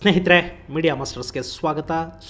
ಸ್ನೇಹಿತರೆ ಮೀಡಿಯಾ ಮಾಸ್ಟರ್ಸ್ಗೆ ಸುಸ್ವಾಗತ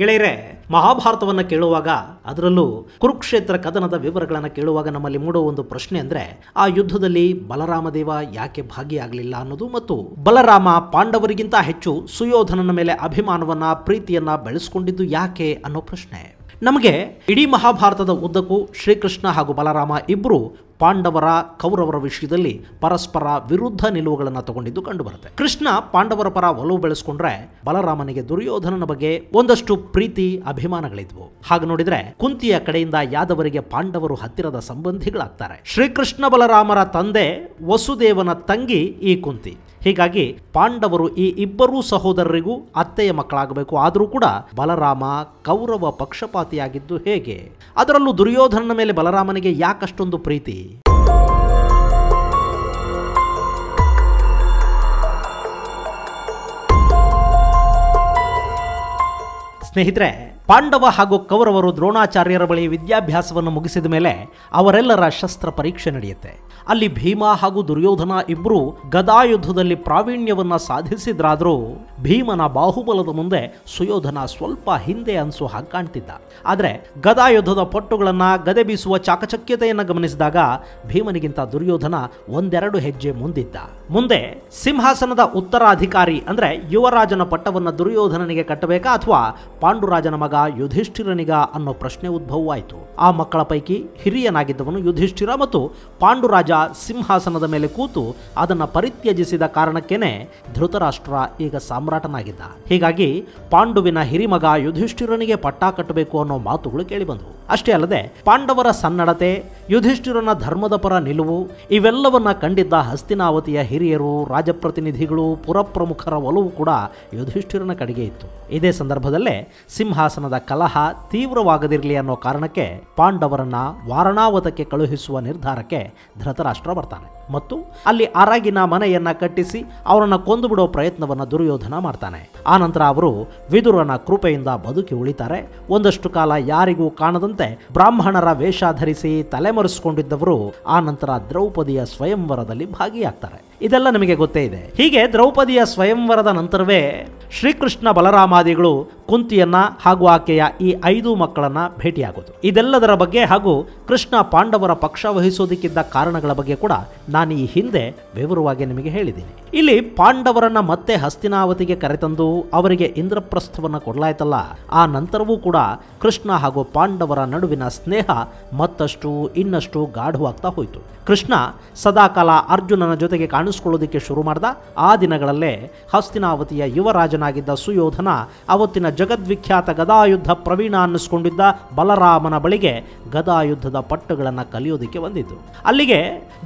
ಗೆಳೆಯರೇ, ಮಹಾಭಾರತವನ್ನು ಕೇಳುವಾಗ ಅದರಲ್ಲೂ ಕುರುಕ್ಷೇತ್ರ ಕದನದ ವಿವರಗಳನ್ನು ಕೇಳುವಾಗ ನಮ್ಮಲ್ಲಿ ಮೂಡುವ ಒಂದು ಪ್ರಶ್ನೆ ಅಂದ್ರೆ, ಆ ಯುದ್ಧದಲ್ಲಿ ಬಲರಾಮ ದೇವ ಯಾಕೆ ಭಾಗಿಯಾಗಲಿಲ್ಲ ಅನ್ನೋದು ಮತ್ತು ಬಲರಾಮ ಪಾಂಡವರಿಗಿಂತ ಹೆಚ್ಚು ಸುಯೋಧನನ ಮೇಲೆ ಅಭಿಮಾನವನ್ನ ಪ್ರೀತಿಯನ್ನ ಬೆಳೆಸಿಕೊಂಡಿದ್ದು ಯಾಕೆ ಅನ್ನೋ ಪ್ರಶ್ನೆ. ನಮಗೆ ಇಡೀ ಮಹಾಭಾರತದ ಉದ್ದಕ್ಕೂ ಶ್ರೀಕೃಷ್ಣ ಹಾಗೂ ಬಲರಾಮ ಇಬ್ಬರು ಪಾಂಡವರ ಕೌರವರ ವಿಷಯದಲ್ಲಿ ಪರಸ್ಪರ ವಿರುದ್ಧ ನಿಲುವುಗಳನ್ನು ತಗೊಂಡಿದ್ದು ಕಂಡುಬರುತ್ತೆ. ಕೃಷ್ಣ ಪಾಂಡವರ ಪರ ಒಲವು ಬೆಳೆಸ್ಕೊಂಡ್ರೆ, ಬಲರಾಮನಿಗೆ ದುರ್ಯೋಧನನ ಬಗ್ಗೆ ಒಂದಷ್ಟು ಪ್ರೀತಿ ಅಭಿಮಾನಗಳಿದ್ವು. ಹಾಗೆ ನೋಡಿದ್ರೆ ಕುಂತಿಯ ಕಡೆಯಿಂದ ಯಾದವರಿಗೆ ಪಾಂಡವರು ಹತ್ತಿರದ ಸಂಬಂಧಿಗಳಾಗ್ತಾರೆ. ಶ್ರೀಕೃಷ್ಣ ಬಲರಾಮರ ತಂದೆ ವಸುದೇವನ ತಂಗಿ ಈ ಕುಂತಿ. ಹೀಗಾಗಿ ಪಾಂಡವರು ಈ ಇಬ್ಬರೂ ಸಹೋದರರಿಗೂ ಅತ್ತೆಯ ಮಕ್ಕಳಾಗಬೇಕು. ಆದರೂ ಕೂಡ ಬಲರಾಮ ಕೌರವ ಪಕ್ಷಪಾತಿಯಾಗಿದ್ದು ಹೇಗೆ? ಅದರಲ್ಲೂ ದುರ್ಯೋಧನನ ಮೇಲೆ ಬಲರಾಮನಿಗೆ ಯಾಕಷ್ಟೊಂದು ಪ್ರೀತಿ? ಸ್ನೇಹಿತರೆ, ಪಾಂಡವ ಹಾಗೂ ಕೌರವರು ದ್ರೋಣಾಚಾರ್ಯರ ಬಳಿ ವಿದ್ಯಾಭ್ಯಾಸವನ್ನು ಮುಗಿಸಿದ ಮೇಲೆ ಅವರೆಲ್ಲರ ಶಸ್ತ್ರ ಪರೀಕ್ಷೆ ನಡೆಯುತ್ತೆ. ಅಲ್ಲಿ ಭೀಮ ಹಾಗೂ ದುರ್ಯೋಧನ ಇಬ್ಬರು ಗದಾಯುದ್ಧದಲ್ಲಿ ಪ್ರಾವೀಣ್ಯವನ್ನು ಸಾಧಿಸಿದ್ರಾದರೂ ಭೀಮನ ಬಾಹುಬಲದ ಮುಂದೆ ಸುಯೋಧನ ಸ್ವಲ್ಪ ಹಿಂದೆ ಅನಿಸೋ ಹಾಗೆ ಕಾಣ್ತಿದ್ದ. ಆದರೆ ಗದಾಯುದ್ಧದ ಪಟ್ಟುಗಳನ್ನು ಗದೆ ಬೀಸುವ ಚಾಕಚಕ್ಯತೆಯನ್ನು ಗಮನಿಸಿದಾಗ ಭೀಮನಿಗಿಂತ ದುರ್ಯೋಧನ ಒಂದೆರಡು ಹೆಜ್ಜೆ ಮುಂದಿದ್ದ. ಮುಂದೆ ಸಿಂಹಾಸನದ ಉತ್ತರಾಧಿಕಾರಿ ಅಂದರೆ ಯುವರಾಜನ ಪಟ್ಟವನ್ನು ದುರ್ಯೋಧನನಿಗೆ ಕಟ್ಟಬೇಕಾ ಅಥವಾ ಪಾಂಡುರಾಜನ ಮಗ ಯುಧಿಷ್ಠಿರನಿಗ ಅನ್ನೋ ಪ್ರಶ್ನೆ ಉದ್ಭವವಾಯಿತು. ಆ ಮಕ್ಕಳ ಪೈಕಿ ಹಿರಿಯನಾಗಿದ್ದವನು ಯುಧಿಷ್ಠಿರ ಮತ್ತು ಪಾಂಡುರಾಜ ಸಿಂಹಾಸನದ ಮೇಲೆ ಕೂತು ಅದನ್ನು ಪರಿತ್ಯಜಿಸಿದ ಕಾರಣಕ್ಕೇನೆ ಧೃತರಾಷ್ಟ್ರ ಈಗ ಸಾಮ್ರಾಟನಾಗಿದ್ದ. ಹೀಗಾಗಿ ಪಾಂಡುವಿನ ಹಿರಿಮಗ ಯುಧಿಷ್ಠಿರನಿಗೆ ಪಟ್ಟ ಕಟ್ಟಬೇಕು ಅನ್ನೋ ಮಾತುಗಳು ಕೇಳಿಬಂದವು. ಅಷ್ಟೇ ಅಲ್ಲದೆ ಪಾಂಡವರ ಸನ್ನಡತೆ, ಯುಧಿಷ್ಠಿರನ ಧರ್ಮದ ಪರ ನಿಲುವು ಇವೆಲ್ಲವನ್ನ ಕಂಡಿದ್ದ ಹಸ್ತಿನಾವತಿಯ ಹಿರಿಯರು, ರಾಜಪ್ರತಿನಿಧಿಗಳು, ಪುರಪ್ರಮುಖರ ಒಲವು ಕೂಡ ಯುಧಿಷ್ಠಿರನ ಕಡೆಗೆ ಇತ್ತು. ಇದೇ ಸಂದರ್ಭದಲ್ಲೇ ಸಿಂಹಾಸನದ ಕಲಹ ತೀವ್ರವಾಗದಿರಲಿ ಅನ್ನೋ ಕಾರಣಕ್ಕೆ ಪಾಂಡವರನ್ನ ವಾರಣಾವತಕ್ಕೆ ಕಳುಹಿಸುವ ನಿರ್ಧಾರಕ್ಕೆ ಧೃತರಾಷ್ಟ್ರ ಬರ್ತಾನೆ ಮತ್ತು ಅಲ್ಲಿ ಅರಗಿನ ಮನೆಯನ್ನ ಕಟ್ಟಿಸಿ ಅವರನ್ನು ಕೊಂದು ಬಿಡೋ ಪ್ರಯತ್ನವನ್ನು ದುರ್ಯೋಧನ ಮಾಡ್ತಾನೆ. ಆನಂತರ ಅವರು ವಿದುರನ ಕೃಪೆಯಿಂದ ಬದುಕಿ ಉಳಿತಾರೆ. ಒಂದಷ್ಟು ಕಾಲ ಯಾರಿಗೂ ಕಾಣದಂತೆ ಬ್ರಾಹ್ಮಣರ ವೇಷ ಧರಿಸಿ ತಲೆಮರೆಸಿಕೊಂಡಿದ್ದವರು ಆನಂತರ ದ್ರೌಪದಿಯ ಸ್ವಯಂವರದಲ್ಲಿ ಭಾಗಿಯಾಗ್ತಾರೆ. ಇದೆಲ್ಲ ನಿಮಗೆ ಗೊತ್ತೇ ಇದೆ. ಹೀಗೆ ದ್ರೌಪದಿಯ ಸ್ವಯಂವರದ ನಂತರವೇ ಶ್ರೀಕೃಷ್ಣ ಬಲರಾಮಾದಿಗಳು ಕುಂತಿಯನ್ನ ಹಾಗೂ ಆಕೆಯ ಈ 5 ಮಕ್ಕಳನ್ನ ಭೇಟಿಯಾಗೋದು. ಇದೆಲ್ಲದರ ಬಗ್ಗೆ ಹಾಗೂ ಕೃಷ್ಣ ಪಾಂಡವರ ಪಕ್ಷ ವಹಿಸೋದಕ್ಕಿದ್ದ ಕಾರಣಗಳ ಬಗ್ಗೆ ಕೂಡ ನಾನು ಈ ಹಿಂದೆ ವಿವರವಾಗಿ ನಿಮಗೆ ಹೇಳಿದ್ದೀನಿ. ಇಲ್ಲಿ ಪಾಂಡವರನ್ನ ಮತ್ತೆ ಹಸ್ತಿನಾವತಿಗೆ ಕರೆತಂದು ಅವರಿಗೆ ಇಂದ್ರಪ್ರಸ್ಥವನ್ನು ಕೊಡಲಾಯ್ತಲ್ಲ, ಆ ನಂತರವೂ ಕೂಡ ಕೃಷ್ಣ ಹಾಗೂ ಪಾಂಡವರ ನಡುವಿನ ಸ್ನೇಹ ಮತ್ತಷ್ಟು ಇನ್ನಷ್ಟು ಗಾಢವಾಗ್ತಾ ಹೋಯಿತು. ಕೃಷ್ಣ ಸದಾಕಾಲ ಅರ್ಜುನನ ಜೊತೆಗೆ ಕಾಣಿಸ್ಕೊಳ್ಳೋದಕ್ಕೆ ಶುರು ಮಾಡ್ದ. ಆ ದಿನಗಳಲ್ಲೇ ಹಸ್ತಿನಾವತಿಯ ಯುವರಾಜನಾಗಿದ್ದ ಸುಯೋಧನ ಅವತ್ತಿನ ಜಗದ್ವಿಖ್ಯಾತ ಗದಾಯುದ್ಧ ಪ್ರವೀಣ ಅನ್ನಿಸ್ಕೊಂಡಿದ್ದ ಬಲರಾಮನ ಬಳಿಗೆ ಗದಾಯುದ್ಧದ ಪಟ್ಟುಗಳನ್ನು ಕಲಿಯೋದಕ್ಕೆ ಬಂದಿದ್ದು. ಅಲ್ಲಿಗೆ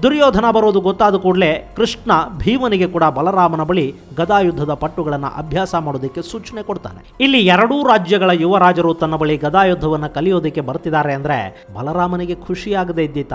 ದುರ್ಯೋಧನ ಬರೋದು ಗೊತ್ತಾದ ಕೂಡಲೇ ಕೃಷ್ಣ ಭೀಮನಿಗೆ ಕೂಡ ಬಲರಾಮನ ಬಳಿ ಗದಾಯುದ್ಧದ ಪಟ್ಟುಗಳನ್ನು ಅಭ್ಯಾಸ ಮಾಡೋದಕ್ಕೆ ಸೂಚನೆ ಕೊಡ್ತಾನೆ. ಇಲ್ಲಿ ಎರಡೂ ರಾಜ್ಯಗಳ ಯುವರಾಜರು ತನ್ನ ಬಳಿ ಗದಾಯುದ್ಧವನ್ನು ಕಲಿಯೋದಕ್ಕೆ ಬರ್ತಿದ್ದಾರೆ ಅಂದ್ರೆ ಬಲರಾಮನಿಗೆ ಖುಷಿಯಾಗದೇ ಇದ್ದೀತ.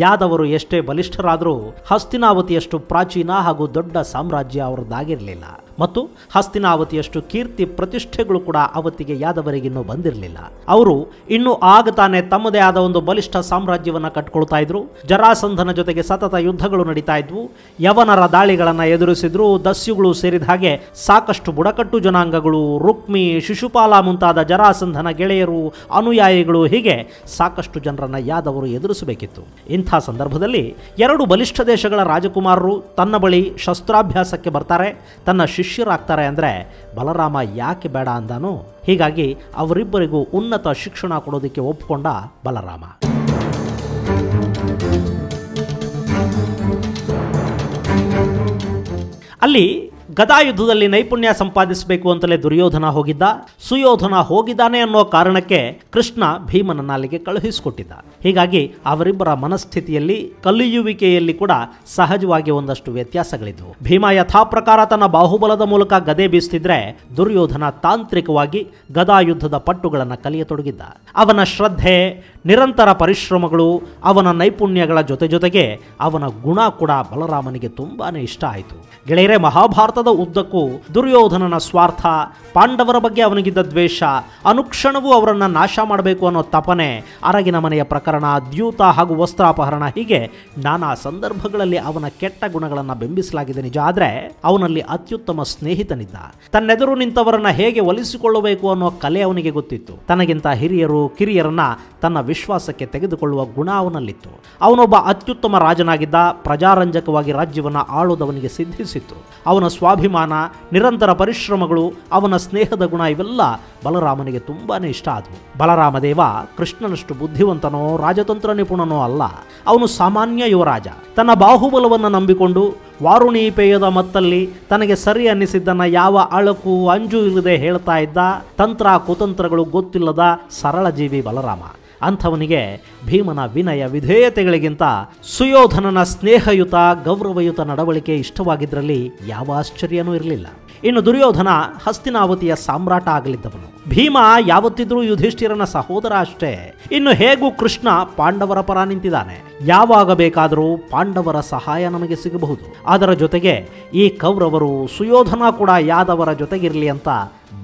ಯಾದವರು ಎಷ್ಟೇ ಬಲಿಷ್ಠರಾದರೂ ಹಸ್ತಿನಾವತಿಯಷ್ಟು ಪ್ರಾಚೀನ ಹಾಗೂ ದೊಡ್ಡ ಸಾಮ್ರಾಜ್ಯ ಅವರದ್ದಾಗಿರಲಿಲ್ಲ ಮತ್ತು ಹಸ್ತಿನಾವತಿಯಷ್ಟು ಕೀರ್ತಿ ಪ್ರತಿಷ್ಠೆಗಳು ಕೂಡ ಅವತ್ತಿಗೆ ಯಾದವರಿಗಿನ್ನೂ ಬಂದಿರಲಿಲ್ಲ. ಅವರು ಇನ್ನೂ ಆಗ ತಾನೇ ತಮ್ಮದೇ ಆದ ಒಂದು ಬಲಿಷ್ಠ ಸಾಮ್ರಾಜ್ಯವನ್ನು ಕಟ್ಕೊಳ್ತಾ ಇದ್ರು. ಜರಾಸಂಧನ ಜೊತೆಗೆ ಸತತ ಯುದ್ಧಗಳು ನಡೀತಾ ಇದ್ವು. ಯವನರ ದಾಳಿಗಳನ್ನು ಎದುರಿಸಿದ್ರು. ದಸ್ಯುಗಳು ಸೇರಿದ ಹಾಗೆ ಸಾಕಷ್ಟು ಬುಡಕಟ್ಟು ಜನಾಂಗಗಳು, ರುಕ್ಮಿ, ಶಿಶುಪಾಲ ಮುಂತಾದ ಜರಾಸಂಧನ ಗೆಳೆಯರು, ಅನುಯಾಯಿಗಳು, ಹೀಗೆ ಸಾಕಷ್ಟು ಜನರನ್ನು ಯಾದವರು ಎದುರಿಸಬೇಕಿತ್ತು. ಇಂಥ ಸಂದರ್ಭದಲ್ಲಿ ಎರಡು ಬಲಿಷ್ಠ ದೇಶಗಳ ರಾಜಕುಮಾರರು ತನ್ನ ಬಳಿ ಶಸ್ತ್ರಾಭ್ಯಾಸಕ್ಕೆ ಬರ್ತಾರೆ, ತನ್ನ ಶಿಷ್ಯರಾಗ್ತಾರೆ ಅಂದರೆ ಬಲರಾಮ ಯಾಕೆ ಬೇಡ ಅಂದಾನು? ಹೀಗಾಗಿ ಅವರಿಬ್ಬರಿಗೂ ಉನ್ನತ ಶಿಕ್ಷಣ ಕೊಡೋದಕ್ಕೆ ಒಪ್ಪಿಕೊಂಡ ಬಲರಾಮ. ಅಲ್ಲಿ ಗದಾಯುದ್ಧದಲ್ಲಿ ನೈಪುಣ್ಯ ಸಂಪಾದಿಸಬೇಕು ಅಂತಲೇ ದುರ್ಯೋಧನ ಹೋಗಿದ್ದ. ಸುಯೋಧನ ಹೋಗಿದ್ದಾನೆ ಅನ್ನೋ ಕಾರಣಕ್ಕೆ ಕೃಷ್ಣ ಭೀಮನನ್ನ ಅಲ್ಲಿಗೆ ಕಳುಹಿಸಿಕೊಟ್ಟಿದ್ದ. ಹೀಗಾಗಿ ಅವರಿಬ್ಬರ ಮನಸ್ಥಿತಿಯಲ್ಲಿ ಕಲಿಯುವಿಕೆಯಲ್ಲಿ ಕೂಡ ಸಹಜವಾಗಿ ಒಂದಷ್ಟು ವ್ಯತ್ಯಾಸಗಳಿದ್ವು. ಭೀಮ ಯಥಾ ಪ್ರಕಾರ ತನ್ನ ಬಾಹುಬಲದ ಮೂಲಕ ಗದೆ ಬೀಸ್ತಿದ್ರೆ, ದುರ್ಯೋಧನ ತಾಂತ್ರಿಕವಾಗಿ ಗದಾಯುದ್ಧದ ಪಟ್ಟುಗಳನ್ನು ಕಲಿಯತೊಡಗಿದ್ದ. ಅವನ ಶ್ರದ್ಧೆ, ನಿರಂತರ ಪರಿಶ್ರಮಗಳು, ಅವನ ನೈಪುಣ್ಯಗಳ ಜೊತೆಗೆ ಅವನ ಗುಣ ಕೂಡ ಬಲರಾಮನಿಗೆ ತುಂಬಾನೇ ಇಷ್ಟ ಆಯಿತು. ಗೆಳೆಯರೇ, ಮಹಾಭಾರತ ಭಾರತದ ಉದ್ದಕ್ಕೂ ದುರ್ಯೋಧನನ ಸ್ವಾರ್ಥ, ಪಾಂಡವರ ಬಗ್ಗೆ ಅವನಿಗಿದ್ದ ದ್ವೇಷ, ಅನುಕ್ಷಣವೂ ಅವರನ್ನು ನಾಶ ಮಾಡಬೇಕು ಅನ್ನೋ ತಪನೆ, ಅರಗಿನ ಮನೆಯ ಪ್ರಕರಣ, ದ್ಯೂತ ಹಾಗೂ ವಸ್ತ್ರಾಪಹರಣ, ಹೀಗೆ ನಾನಾ ಸಂದರ್ಭಗಳಲ್ಲಿ ಅವನ ಕೆಟ್ಟ ಗುಣಗಳನ್ನು ಬೆಂಬಿಸಲಾಗಿದೆ. ನಿಜ. ಆದರೆ ಅವನಲ್ಲಿ ಅತ್ಯುತ್ತಮ ಸ್ನೇಹಿತನಿದ್ದ. ತನ್ನೆದುರು ನಿಂತವರನ್ನ ಹೇಗೆ ಒಲಿಸಿಕೊಳ್ಳಬೇಕು ಅನ್ನೋ ಕಲೆ ಅವನಿಗೆ ಗೊತ್ತಿತ್ತು. ತನಗಿಂತ ಹಿರಿಯರು ಕಿರಿಯರನ್ನ ತನ್ನ ವಿಶ್ವಾಸಕ್ಕೆ ತೆಗೆದುಕೊಳ್ಳುವ ಗುಣ ಅವನಲ್ಲಿತ್ತು. ಅವನೊಬ್ಬ ಅತ್ಯುತ್ತಮ ರಾಜನಾಗಿದ್ದ. ಪ್ರಜಾರಂಜಕವಾಗಿ ರಾಜ್ಯವನ್ನು ಆಳುವುದವನಿಗೆ ಸಿದ್ಧಿಸಿತ್ತು. ಅವನ ಸ್ವಾಭಿಮಾನ, ನಿರಂತರ ಪರಿಶ್ರಮಗಳು, ಅವನ ಸ್ನೇಹದ ಗುಣ ಇವೆಲ್ಲ ಬಲರಾಮನಿಗೆ ತುಂಬಾನೇ ಇಷ್ಟ ಆದವು. ಬಲರಾಮ ದೇವ ಕೃಷ್ಣನಷ್ಟು ಬುದ್ಧಿವಂತನೋ ರಾಜತಂತ್ರ ನಿಪುಣನೋ ಅಲ್ಲ. ಅವನು ಸಾಮಾನ್ಯ ಯುವರಾಜ. ತನ್ನ ಬಾಹುಬಲವನ್ನು ನಂಬಿಕೊಂಡು ವಾರುಣೀಪೇಯದ ಮತ್ತಲ್ಲಿ ತನಗೆ ಸರಿ ಅನ್ನಿಸಿದ್ದನ್ನು ಯಾವ ಅಳಕು ಅಂಜು ಇಲ್ಲದೆ ಹೇಳ್ತಾ ಇದ್ದ ತಂತ್ರ ಕುತಂತ್ರಗಳು ಗೊತ್ತಿಲ್ಲದ ಸರಳ ಜೀವಿ ಬಲರಾಮ. ಅಂಥವನಿಗೆ ಭೀಮನ ವಿನಯ ವಿಧೇಯತೆಗಳಿಗಿಂತ ಸುಯೋಧನನ ಸ್ನೇಹಯುತ ಗೌರವಯುತ ನಡವಳಿಕೆ ಇಷ್ಟವಾಗಿದ್ದರಲ್ಲಿ ಯಾವ ಆಶ್ಚರ್ಯನೂ ಇರಲಿಲ್ಲ. ಇನ್ನು ದುರ್ಯೋಧನ ಹಸ್ತಿನಾವತಿಯ ಸಾಮ್ರಾಟ ಆಗಲಿದ್ದವನು. ಭೀಮ ಯಾವತ್ತಿದ್ರೂ ಯುಧಿಷ್ಠಿರನ ಸಹೋದರ ಅಷ್ಟೇ. ಇನ್ನು ಹೇಗೂ ಕೃಷ್ಣ ಪಾಂಡವರ ಪರ ನಿಂತಿದ್ದಾನೆ. ಯಾವಾಗ ಬೇಕಾದರೂ ಪಾಂಡವರ ಸಹಾಯ ನಮಗೆ ಸಿಗಬಹುದು. ಅದರ ಜೊತೆಗೆ ಈ ಕೌರವರು ಸುಯೋಧನ ಕೂಡ ಯಾದವರ ಜೊತೆಗಿರಲಿ ಅಂತ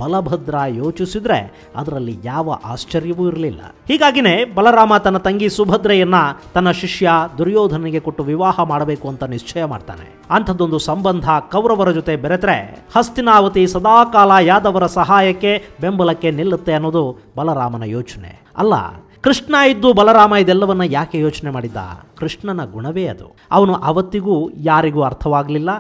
ಬಲಭದ್ರ ಯೋಚಿಸಿದ್ರೆ ಅದರಲ್ಲಿ ಯಾವ ಆಶ್ಚರ್ಯವೂ ಇರಲಿಲ್ಲ. ಹೀಗಾಗಿನೇ ಬಲರಾಮ ತನ್ನ ತಂಗಿ ಸುಭದ್ರೆಯನ್ನ ತನ್ನ ಶಿಷ್ಯ ದುರ್ಯೋಧನನಿಗೆ ಕೊಟ್ಟು ವಿವಾಹ ಮಾಡಬೇಕು ಅಂತ ನಿಶ್ಚಯ ಮಾಡ್ತಾನೆ. ಅಂಥದ್ದೊಂದು ಸಂಬಂಧ ಕೌರವರ ಜೊತೆ ಬೆರೆತರೆ ಹಸ್ತಿನಾವತಿ ಸದಾಕಾಲ ಯಾದವರ ಸಹಾಯಕ್ಕೆ ಬೆಂಬಲಕ್ಕೆ ನಿಲ್ಲುತ್ತೆ ಅನ್ನೋದು ಬಲರಾಮನ ಯೋಚನೆ. ಅಲ್ಲ, ಕೃಷ್ಣ ಇದ್ದು ಬಲರಾಮ ಇದೆಲ್ಲವನ್ನ ಯಾಕೆ ಯೋಚನೆ ಮಾಡಿದ್ದ? ಕೃಷ್ಣನ ಗುಣವೇ ಅದು. ಅವನು ಅವತ್ತಿಗೂ ಯಾರಿಗೂ ಅರ್ಥವಾಗಲಿಲ್ಲ,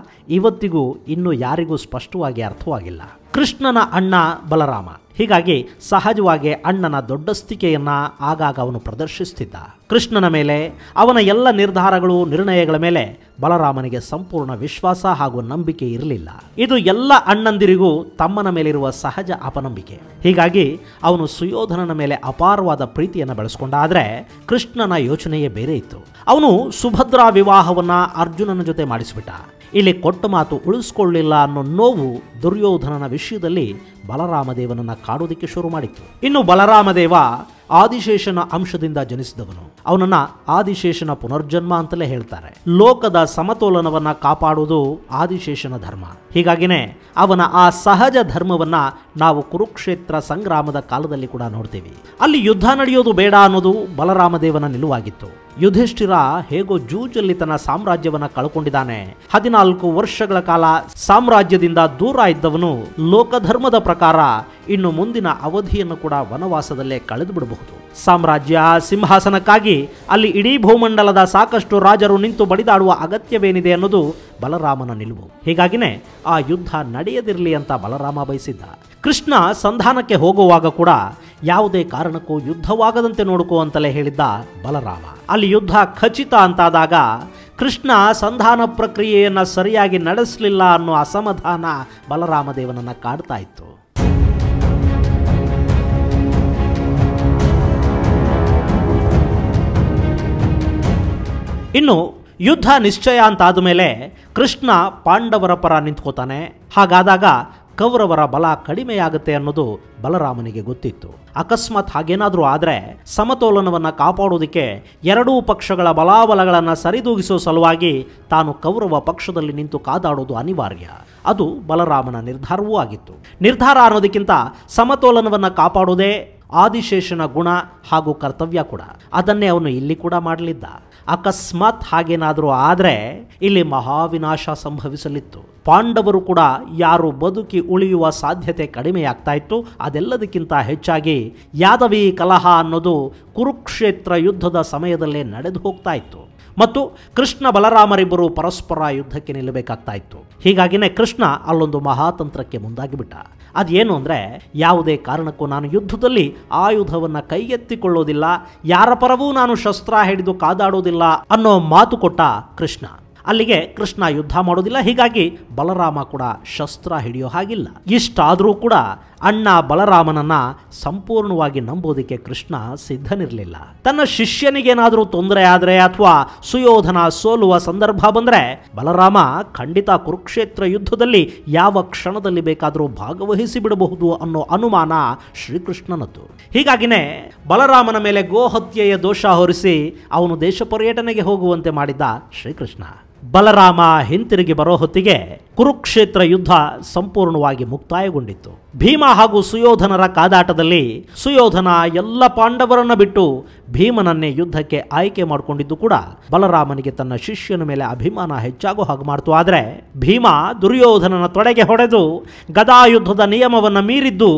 ಇವತ್ತಿಗೂ ಇನ್ನೂ ಯಾರಿಗೂ ಸ್ಪಷ್ಟವಾಗಿ ಅರ್ಥವಾಗಿಲ್ಲ. ಕೃಷ್ಣನ ಅಣ್ಣ ಬಲರಾಮ. ಹೀಗಾಗಿ ಸಹಜವಾಗಿ ಅಣ್ಣನ ದೊಡ್ಡಸ್ತಿಕೆಯನ್ನು ಆಗಾಗ ಅವನು ಪ್ರದರ್ಶಿಸ್ತಿದ್ದ. ಕೃಷ್ಣನ ಮೇಲೆ, ಅವನ ಎಲ್ಲ ನಿರ್ಧಾರಗಳು ನಿರ್ಣಯಗಳ ಮೇಲೆ ಬಲರಾಮನಿಗೆ ಸಂಪೂರ್ಣ ವಿಶ್ವಾಸ ಹಾಗೂ ನಂಬಿಕೆ ಇರಲಿಲ್ಲ. ಇದು ಎಲ್ಲ ಅಣ್ಣಂದಿರಿಗೂ ತಮ್ಮನ ಮೇಲಿರುವ ಸಹಜ ಅಪನಂಬಿಕೆ. ಹೀಗಾಗಿ ಅವನು ಸುಯೋಧನನ ಮೇಲೆ ಅಪಾರವಾದ ಪ್ರೀತಿಯನ್ನು ಬೆಳೆಸ್ಕೊಂಡಾದರೆ ಕೃಷ್ಣನ ಯೋಚನೆಯೇ ಬೇರೆ ಇತ್ತು. ಅವನು ಸುಭದ್ರಾ ವಿವಾಹವನ್ನು ಅರ್ಜುನನ ಜೊತೆ ಮಾಡಿಸಿಬಿಟ್ಟ. ಇಲ್ಲಿ ಕೊಟ್ಟ ಮಾತು ಉಳಿಸ್ಕೊಳ್ಳಿಲ್ಲ ಅನ್ನೋ ನೋವು ದುರ್ಯೋಧನನ ವಿಷಯದಲ್ಲಿ ಬಲರಾಮದೇವನನ್ನು ಕಾಡೋದಿಕ್ಕೆ ಶುರು ಮಾಡಿತ್ತು. ಇನ್ನು ಬಲರಾಮದೇವ ಆದಿಶೇಷನ ಅಂಶದಿಂದ ಜನಿಸಿದವನು. ಅವನನ್ನ ಆದಿಶೇಷನ ಪುನರ್ಜನ್ಮ ಅಂತಲೇ ಹೇಳ್ತಾರೆ. ಲೋಕದ ಸಮತೋಲನವನ್ನ ಕಾಪಾಡುವುದು ಆದಿಶೇಷನ ಧರ್ಮ. ಹೀಗಾಗಿನೇ ಅವನ ಆ ಸಹಜ ಧರ್ಮವನ್ನ ನಾವು ಕುರುಕ್ಷೇತ್ರ ಸಂಗ್ರಾಮದ ಕಾಲದಲ್ಲಿ ಕೂಡ ನೋಡ್ತೀವಿ. ಅಲ್ಲಿ ಯುದ್ಧ ನಡೆಯೋದು ಬೇಡ ಅನ್ನೋದು ಬಲರಾಮದೇವನ ನಿಲುವಾಗಿತ್ತು. ಯುಧಿಷ್ಠಿರ ಹೇಗೋ ಜೂಜಲ್ಲಿ ತನ್ನ ಸಾಮ್ರಾಜ್ಯವನ್ನ ಕಳ್ಕೊಂಡಿದ್ದಾನೆ. 14 ವರ್ಷಗಳ ಕಾಲ ಸಾಮ್ರಾಜ್ಯದಿಂದ ದೂರ ಇದ್ದವನು ಲೋಕಧರ್ಮದ ಪ್ರಕಾರ ಇನ್ನು ಮುಂದಿನ ಅವಧಿಯನ್ನು ಕೂಡ ವನವಾಸದಲ್ಲೇ ಕಳೆದು ಬಿಡಬಹುದು. ಸಾಮ್ರಾಜ್ಯ ಸಿಂಹಾಸನಕ್ಕಾಗಿ ಅಲ್ಲಿ ಇಡೀ ಭೂಮಂಡಲದ ಸಾಕಷ್ಟು ರಾಜರು ನಿಂತು ಬಡಿದಾಡುವ ಅಗತ್ಯವೇನಿದೆ ಅನ್ನೋದು ಬಲರಾಮನ ನಿಲುವು. ಹೀಗಾಗಿನೇ ಆ ಯುದ್ಧ ನಡೆಯದಿರಲಿ ಅಂತ ಬಲರಾಮ ಬಯಸಿದ್ದ. ಕೃಷ್ಣ ಸಂಧಾನಕ್ಕೆ ಹೋಗುವಾಗ ಕೂಡ ಯಾವುದೇ ಕಾರಣಕ್ಕೂ ಯುದ್ಧವಾಗದಂತೆ ನೋಡಿಕೋ ಅಂತಲೇ ಹೇಳಿದ್ದ ಬಲರಾಮ. ಅಲ್ಲಿ ಯುದ್ಧ ಖಚಿತ ಅಂತಾದಾಗ ಕೃಷ್ಣ ಸಂಧಾನ ಪ್ರಕ್ರಿಯೆಯನ್ನು ಸರಿಯಾಗಿ ನಡೆಸಲಿಲ್ಲ ಅನ್ನೋ ಅಸಮಾಧಾನ ಬಲರಾಮದೇವನನ್ನು ಕಾಡ್ತಾ ಇತ್ತು. ಇನ್ನು ಯುದ್ಧ ನಿಶ್ಚಯ ಅಂತಾದ ಮೇಲೆ ಕೃಷ್ಣ ಪಾಂಡವರ ಪರ ನಿಂತ್ಕೋತಾನೆ. ಹಾಗಾದಾಗ ಕೌರವರ ಬಲ ಕಡಿಮೆಯಾಗುತ್ತೆ ಅನ್ನೋದು ಬಲರಾಮನಿಗೆ ಗೊತ್ತಿತ್ತು. ಅಕಸ್ಮಾತ್ ಹಾಗೇನಾದರೂ ಆದರೆ ಸಮತೋಲನವನ್ನು ಕಾಪಾಡೋದಕ್ಕೆ ಎರಡೂ ಪಕ್ಷಗಳ ಬಲಾಬಲಗಳನ್ನು ಸರಿದೂಗಿಸೋ ಸಲುವಾಗಿ ತಾನು ಕೌರವ ಪಕ್ಷದಲ್ಲಿ ನಿಂತು ಕಾದಾಡೋದು ಅನಿವಾರ್ಯ. ಅದು ಬಲರಾಮನ ನಿರ್ಧಾರವೂ ಆಗಿತ್ತು. ನಿರ್ಧಾರ ಅನ್ನೋದಕ್ಕಿಂತ ಸಮತೋಲನವನ್ನು ಕಾಪಾಡೋದೇ ಆದಿಶೇಷನ ಗುಣ ಹಾಗೂ ಕರ್ತವ್ಯ ಕೂಡ. ಅದನ್ನೇ ಅವನು ಇಲ್ಲಿ ಕೂಡ ಮಾಡಲಿದ್ದ. ಅಕಸ್ಮಾತ್ ಹಾಗೇನಾದರೂ ಆದರೆ ಇಲ್ಲಿ ಮಹಾವಿನಾಶ ಸಂಭವಿಸಲಿತ್ತು. ಪಾಂಡವರು ಕೂಡ ಯಾರು ಬದುಕಿ ಉಳಿಯುವ ಸಾಧ್ಯತೆ ಕಡಿಮೆಯಾಗ್ತಾ ಇತ್ತು. ಅದೆಲ್ಲದಕ್ಕಿಂತ ಹೆಚ್ಚಾಗಿ ಯಾದವಿ ಕಲಹ ಅನ್ನೋದು ಕುರುಕ್ಷೇತ್ರ ಯುದ್ಧದ ಸಮಯದಲ್ಲೇ ನಡೆದು ಹೋಗ್ತಾ ಇತ್ತು. ಮತ್ತು ಕೃಷ್ಣ ಬಲರಾಮರಿಬ್ಬರು ಪರಸ್ಪರ ಯುದ್ಧಕ್ಕೆ ನಿಲ್ಲಬೇಕಾಗ್ತಾ ಇತ್ತು. ಹೀಗಾಗಿನೇ ಕೃಷ್ಣ ಅಲ್ಲೊಂದು ಮಹಾತಂತ್ರಕ್ಕೆ ಮುಂದಾಗಿಬಿಟ್ಟ. ಅದೇನು ಅಂದರೆ, ಯಾವುದೇ ಕಾರಣಕ್ಕೂ ನಾನು ಯುದ್ಧದಲ್ಲಿ ಆಯುಧವನ್ನು ಕೈಗೆತ್ತಿಕೊಳ್ಳೋದಿಲ್ಲ, ಯಾರ ಪರವೂ ನಾನು ಶಸ್ತ್ರ ಹಿಡಿದು ಕಾದಾಡೋದಿಲ್ಲ ಅನ್ನೋ ಮಾತು ಕೊಟ್ಟ ಕೃಷ್ಣ. ಅಲ್ಲಿಗೆ ಕೃಷ್ಣ ಯುದ್ಧ ಮಾಡೋದಿಲ್ಲ. ಹೀಗಾಗಿ ಬಲರಾಮ ಕೂಡ ಶಸ್ತ್ರ ಹಿಡಿಯೋ ಹಾಗಿಲ್ಲ. ಇಷ್ಟಾದರೂ ಕೂಡ ಅಣ್ಣ ಬಲರಾಮನನ್ನ ಸಂಪೂರ್ಣವಾಗಿ ನಂಬೋದಕ್ಕೆ ಕೃಷ್ಣ ಸಿದ್ಧನಿರಲಿಲ್ಲ. ತನ್ನ ಶಿಷ್ಯನಿಗೇನಾದರೂ ತೊಂದರೆ ಆದರೆ ಅಥವಾ ಸುಯೋಧನ ಸೋಲುವ ಸಂದರ್ಭ ಬಂದರೆ ಬಲರಾಮ ಖಂಡಿತ ಕುರುಕ್ಷೇತ್ರ ಯುದ್ಧದಲ್ಲಿ ಯಾವ ಕ್ಷಣದಲ್ಲಿ ಬೇಕಾದರೂ ಭಾಗವಹಿಸಿ ಬಿಡಬಹುದು ಅನ್ನೋ ಅನುಮಾನ ಶ್ರೀಕೃಷ್ಣನದ್ದು. ಹೀಗಾಗಿನೇ ಬಲರಾಮನ ಮೇಲೆ ಗೋಹತ್ಯೆಯ ದೋಷ ಹೊರಿಸಿ ಅವನು ದೇಶ ಪರ್ಯಟನೆಗೆ ಹೋಗುವಂತೆ ಮಾಡಿದ್ದ ಶ್ರೀಕೃಷ್ಣ. ಬಲರಾಮ ಹಿಂತಿರುಗಿ ಬರೋ ಹೊತ್ತಿಗೆ ಕುರುಕ್ಷೇತ್ರ ಯುದ್ಧ ಸಂಪೂರ್ಣವಾಗಿ ಮುಕ್ತಾಯಗೊಂಡಿತ್ತು. ಭೀಮ ಹಾಗೂ ಸುಯೋಧನರ ಕಾದಾಟದಲ್ಲಿ ಸುಯೋಧನ ಎಲ್ಲ ಪಾಂಡವರನ್ನ ಬಿಟ್ಟು ಭೀಮನನ್ನೇ ಯುದ್ಧಕ್ಕೆ ಆಯ್ಕೆ ಮಾಡಿಕೊಂಡಿದ್ದು ಕೂಡ ಬಲರಾಮನಿಗೆ ತನ್ನ ಶಿಷ್ಯನ ಮೇಲೆ ಅಭಿಮಾನ ಹೆಚ್ಚಾಗೋ ಹಾಗೆ ಮಾಡ್ತು. ಆದರೆ ಭೀಮ ದುರ್ಯೋಧನನ ತೊಡೆಗೆ ಹೊಡೆದು ಗದಾಯುದ್ಧದ ನಿಯಮವನ್ನು ಮೀರಿದ್ದು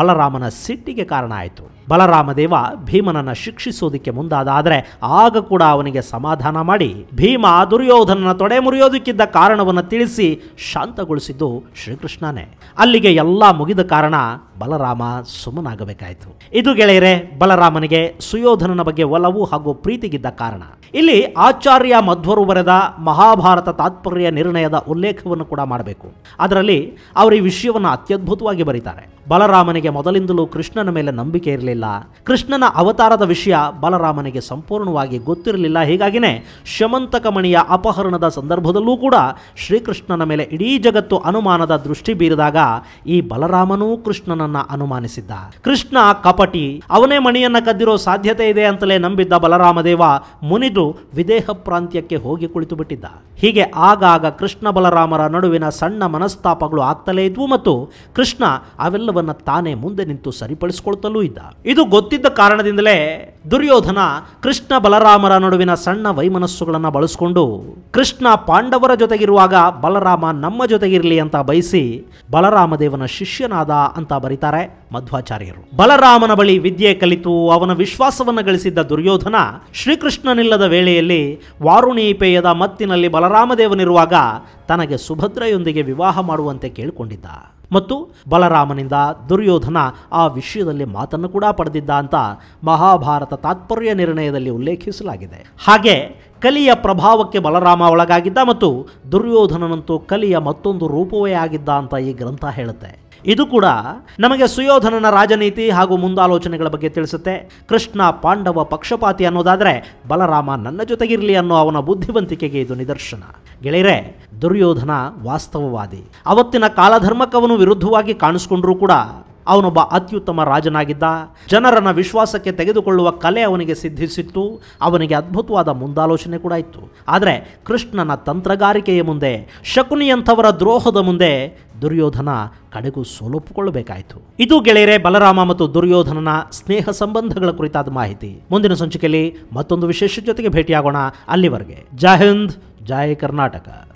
ಬಲರಾಮನ ಸಿಟ್ಟಿಗೆ ಕಾರಣ ಆಯಿತು. ಬಲರಾಮದೇವ ಭೀಮನನ್ನು ಶಿಕ್ಷಿಸೋದಕ್ಕೆ ಮುಂದಾದ, ಆದರೆ ಆಗ ಕೂಡ ಅವನಿಗೆ ಸಮಾಧಾನ ಮಾಡಿ ಭೀಮ ದುರ್ಯೋಧನನ ತೊಡೆ ಮುರಿಯೋದಕ್ಕಿದ್ದ ಕಾರಣವನ್ನು ತಿಳಿಸಿ ಶಾಂತಗೊಳಿಸಿದ್ದು ಶ್ರೀಕೃಷ್ಣನೇ. ಅಲ್ಲಿಗೆ ಎಲ್ಲ ಮುಗಿದ ಕಾರಣ ಬಲರಾಮ ಸುಮ್ಮನಾಗಬೇಕಾಯಿತು. ಇದು ಗೆಳೆಯರೆ ಬಲರಾಮನಿಗೆ ಸುಯೋಧನನ ಬಗ್ಗೆ ಒಲವು ಹಾಗೂ ಪ್ರೀತಿಗಿದ್ದ ಕಾರಣ. ಇಲ್ಲಿ ಆಚಾರ್ಯ ಮಧ್ವರು ಬರೆದ ಮಹಾಭಾರತ ತಾತ್ಪರ್ಯ ನಿರ್ಣಯದ ಉಲ್ಲೇಖವನ್ನು ಕೂಡ ಮಾಡಬೇಕು. ಅದರಲ್ಲಿ ಅವರು ಈ ವಿಷಯವನ್ನು ಅತ್ಯದ್ಭುತವಾಗಿ ಬರೀತಾರೆ. ಬಲರಾಮನಿಗೆ ಮೊದಲಿಂದಲೂ ಕೃಷ್ಣನ ಮೇಲೆ ನಂಬಿಕೆ ಇರಲಿಲ್ಲ. ಕೃಷ್ಣನ ಅವತಾರದ ವಿಷಯ ಬಲರಾಮನಿಗೆ ಸಂಪೂರ್ಣವಾಗಿ ಗೊತ್ತಿರಲಿಲ್ಲ. ಹೀಗಾಗಿನೇ ಶಮಂತಕಮಣಿಯ ಅಪಹರಣದ ಸಂದರ್ಭದಲ್ಲೂ ಕೂಡ ಶ್ರೀಕೃಷ್ಣನ ಮೇಲೆ ಇಡೀ ಜಗತ್ತು ಅನುಮಾನದ ದೃಷ್ಟಿ ಬೀರಿದಾಗ ಈ ಬಲರಾಮನೂ ಕೃಷ್ಣನನ್ನ ಅನುಮಾನಿಸಿದ್ದ. ಕೃಷ್ಣ ಕಪಟಿ, ಅವನೇ ಮಣಿಯನ್ನ ಕದ್ದಿರೋ ಸಾಧ್ಯತೆ ಇದೆ ಅಂತಲೇ ನಂಬಿದ್ದ ಬಲರಾಮದೇವ ಮುನಿದು ವಿದೇಹ ಪ್ರಾಂತ್ಯಕ್ಕೆ ಹೋಗಿ ಕುಳಿತು ಬಿಟ್ಟಿದ್ದ. ಹೀಗೆ ಆಗಾಗ ಕೃಷ್ಣ ಬಲರಾಮರ ನಡುವಿನ ಸಣ್ಣ ಮನಸ್ತಾಪಗಳು ಆಗ್ತಲೇ ಇದ್ವು ಮತ್ತು ಕೃಷ್ಣ ಅವೆಲ್ಲವನ್ನ ತಾನೇ ಮುಂದೆ ನಿಂತು ಸರಿಪಡಿಸಿಕೊಳ್ತಲೂ ಇದ್ದ. ಇದು ಗೊತ್ತಿದ್ದ ಕಾರಣದಿಂದಲೇ ದುರ್ಯೋಧನ ಕೃಷ್ಣ ಬಲರಾಮರ ನಡುವಿನ ಸಣ್ಣ ವೈಮನಸ್ಸುಗಳನ್ನು ಬಳಸಿಕೊಂಡು ಕೃಷ್ಣ ಪಾಂಡವರ ಜೊತೆಗಿರುವಾಗ ಬಲರಾಮ ನಮ್ಮ ಜೊತೆಗಿರಲಿ ಅಂತ ಬಯಸಿ ಬಲರಾಮದೇವನ ಶಿಷ್ಯನಾದ ಅಂತ ಬರೀತಾರೆ ಮಧ್ವಾಚಾರ್ಯರು. ಬಲರಾಮನ ಬಳಿ ವಿದ್ಯೆ ಕಲಿತು ಅವನ ವಿಶ್ವಾಸವನ್ನು ಗಳಿಸಿದ್ದ ದುರ್ಯೋಧನ ಶ್ರೀಕೃಷ್ಣನಿಲ್ಲದ ವೇಳೆಯಲ್ಲಿ ವಾರುಣೀಪೇಯದ ಮತ್ತಿನಲ್ಲಿ ಬಲರಾಮದೇವನಿರುವಾಗ ತನಗೆ ಸುಭದ್ರೆಯೊಂದಿಗೆ ವಿವಾಹ ಮಾಡುವಂತೆ ಕೇಳಿಕೊಂಡಿದ್ದ ಮತ್ತು ಬಲರಾಮನಿಂದ ದುರ್ಯೋಧನ ಆ ವಿಷಯದಲ್ಲಿ ಮಾತನ್ನು ಕೂಡ ಪಡೆದಿದ್ದ ಅಂತ ಮಹಾಭಾರತ ತಾತ್ಪರ್ಯ ನಿರ್ಣಯದಲ್ಲಿ ಉಲ್ಲೇಖಿಸಲಾಗಿದೆ. ಹಾಗೆ ಕಲಿಯ ಪ್ರಭಾವಕ್ಕೆ ಬಲರಾಮ ಒಳಗಾಗಿದ್ದ ಮತ್ತು ದುರ್ಯೋಧನನಂತೂ ಕಲಿಯ ಮತ್ತೊಂದು ರೂಪವೇ ಆಗಿದ್ದ ಅಂತ ಈ ಗ್ರಂಥ ಹೇಳುತ್ತೆ. ಇದು ಕೂಡ ನಮಗೆ ಸುಯೋಧನನ ರಾಜನೀತಿ ಹಾಗೂ ಮುಂದಾಲೋಚನೆಗಳ ಬಗ್ಗೆ ತಿಳಿಸುತ್ತೆ. ಕೃಷ್ಣ ಪಾಂಡವ ಪಕ್ಷಪಾತಿ ಅನ್ನೋದಾದರೆ ಬಲರಾಮ ನನ್ನ ಜೊತೆಗಿರಲಿ ಅನ್ನೋ ಅವನ ಬುದ್ಧಿವಂತಿಕೆಗೆ ಇದು ನಿದರ್ಶನ. ಗೆಳೆಯರೆ, ದುರ್ಯೋಧನ ವಾಸ್ತವವಾದಿ. ಅವತ್ತಿನ ಕಾಲಧರ್ಮಕ್ಕವನು ವಿರುದ್ಧವಾಗಿ ಕಾಣಿಸ್ಕೊಂಡ್ರೂ ಕೂಡ ಅವನೊಬ್ಬ ಅತ್ಯುತ್ತಮ ರಾಜನಾಗಿದ್ದ. ಜನರನ್ನ ವಿಶ್ವಾಸಕ್ಕೆ ತೆಗೆದುಕೊಳ್ಳುವ ಕಲೆ ಅವನಿಗೆ ಸಿದ್ಧಿಸಿತ್ತು. ಅವನಿಗೆ ಅದ್ಭುತವಾದ ಮುಂದಾಲೋಚನೆ ಕೂಡ ಇತ್ತು. ಆದರೆ ಕೃಷ್ಣನ ತಂತ್ರಗಾರಿಕೆಯ ಮುಂದೆ, ಶಕುನಿಯಂಥವರ ದ್ರೋಹದ ಮುಂದೆ ದುರ್ಯೋಧನ ಕಡೆಗೂ ಸೋಲೊಪ್ಪಿಕೊಳ್ಳಬೇಕಾಯಿತು. ಇದು ಗೆಳೆಯರೆ ಬಲರಾಮ ಮತ್ತು ದುರ್ಯೋಧನನ ಸ್ನೇಹ ಸಂಬಂಧಗಳ ಕುರಿತಾದ ಮಾಹಿತಿ. ಮುಂದಿನ ಸಂಚಿಕೆಯಲ್ಲಿ ಮತ್ತೊಂದು ವಿಶೇಷ ಜೊತೆಗೆ ಭೇಟಿಯಾಗೋಣ. ಅಲ್ಲಿವರೆಗೆ ಜೈ ಹಿಂದ್, ಜೈ ಕರ್ನಾಟಕ.